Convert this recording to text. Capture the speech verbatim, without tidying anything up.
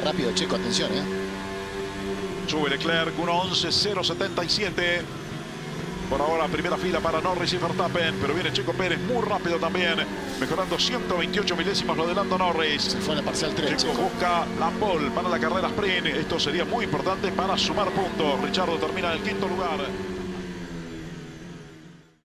era rápido Checo, atención, ¿eh? Sube Leclerc, uno once cero setenta y siete. Por ahora primera fila para Norris y Verstappen, pero viene Checo Pérez muy rápido también, mejorando ciento veintiocho milésimas lo de Lando Norris. Se fue a la parcial tres. Checo, Checo busca la pole para la carrera sprint. Esto sería muy importante para sumar puntos. Richardo termina en el quinto lugar.